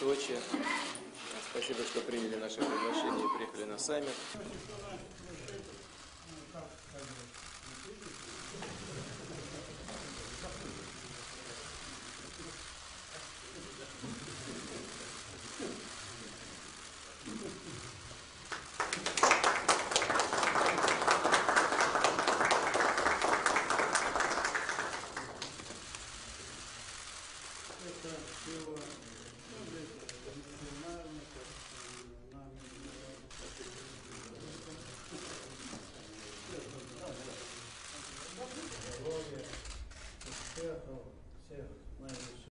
Сочи. Спасибо, что приняли наше приглашение и приехали на саммит. Всех наилучших